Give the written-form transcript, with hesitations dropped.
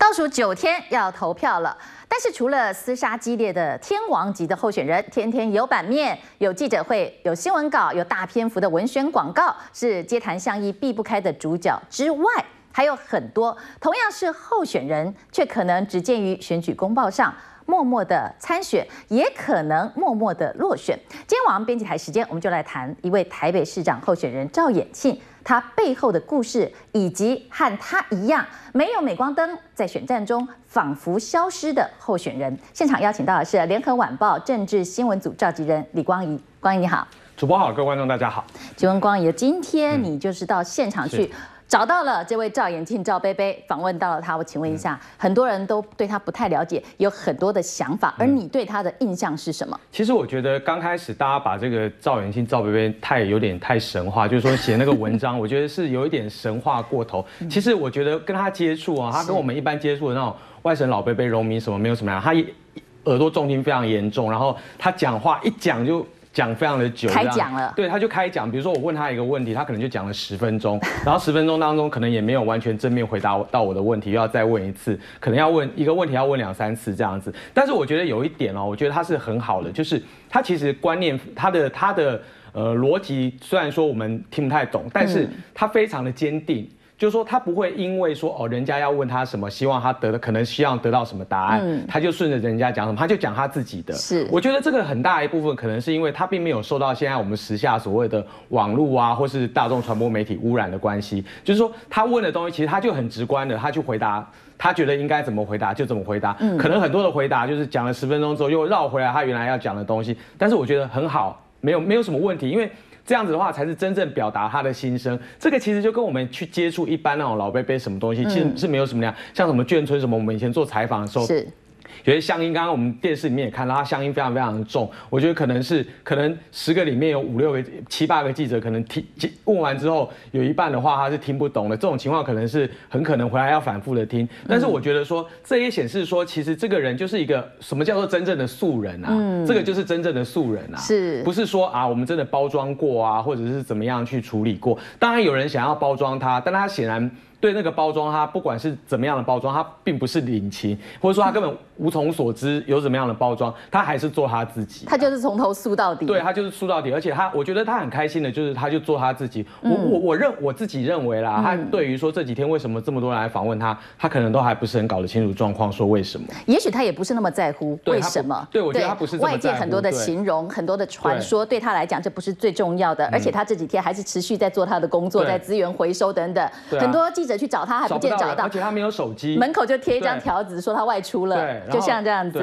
倒数9天要投票了。但是除了厮杀激烈的天王级的候选人，天天有版面、有记者会、有新闻稿、有大篇幅的文宣广告，是街谈巷议避不开的主角之外，还有很多同样是候选人，却可能只见于选举公报上。 默默的参选，也可能默默的落选。今天晚上编辑台时间，我们就来谈一位台北市长候选人赵衍庆，他背后的故事，以及和他一样没有镁光灯，在选战中仿佛消失的候选人。现场邀请到的是联合晚报政治新闻组召集人李光仪，光仪你好，主播好，各位观众大家好。请问光仪，今天你就是到现场去。 找到了这位赵衍庆，赵伯伯，访问到了他。我请问一下，很多人都对他不太了解，有很多的想法，而你对他的印象是什么？其实我觉得刚开始大家把这个赵衍庆、赵伯伯有点太神话，就是说写那个文章，我觉得是有一点神话过头。其实我觉得跟他接触啊，他跟我们一般接触的那种外省老伯伯、农民什么没有什么样，他耳朵重听非常严重，然后他讲话一讲就。 讲非常的久，开讲了，对，他就开讲。比如说我问他一个问题，他可能就讲了10分钟，然后10分钟当中可能也没有完全正面回答到我的问题，又要再问一次，可能要问一个问题要问2、3次这样子。但是我觉得有一点哦，我觉得他是很好的，就是他其实观念，他的逻辑虽然说我们听不太懂，但是他非常的坚定。 就是说，他不会因为说哦，人家要问他什么，希望他可能希望得到什么答案，他就顺着人家讲什么，他就讲他自己的。是，我觉得这个很大一部分可能是因为他并没有受到现在我们时下所谓的网络啊，或是大众传播媒体污染的关系。就是说，他问的东西其实他就很直观的，他去回答，他觉得应该怎么回答就怎么回答。可能很多的回答就是讲了10分钟之后又绕回来他原来要讲的东西，但是我觉得很好，没有什么问题，因为。 这样子的话，才是真正表达他的心声。这个其实就跟我们去接触一般那种老伯伯什么东西，其实是没有什么两样。像什么眷村什么，我们以前做采访的时候，是有些乡音。刚刚我们电视里面也看到，他乡音非常重。我觉得可能10个里面有5、6个、7、8个记者，可能问完之后，有一半的话他是听不懂的。这种情况可能是很可能回来要反复的听。但是我觉得说，这也显示说，其实这个人就是一个什么叫做真正的素人啊？这个就是真正的素人啊，是不是说啊，我们真的包装过啊，或者是怎么样去处理过？当然有人想要包装他，但他显然对那个包装，他不管是怎么样的包装，他并不是领情，或者说他根本无从所知有怎么样的包装，他还是做他自己。他就是从头素到底。对，他就是素到底，而且我觉得他很开心的，就是他就做他自己。我自己认为啦，他对于说这几天为什么这么多人来访问他，他可能都还不是很搞得清楚状况，说为什么？也许他也不是那么在乎为什么。对，我觉得他不是。 外界很多的形容，很多的传说，对他来讲这不是最重要的，而且他这几天还是持续在做他的工作，在资源回收等等。很多记者去找他还不见找到，而且他没有手机，门口就贴一张条子说他外出了，就像这样子。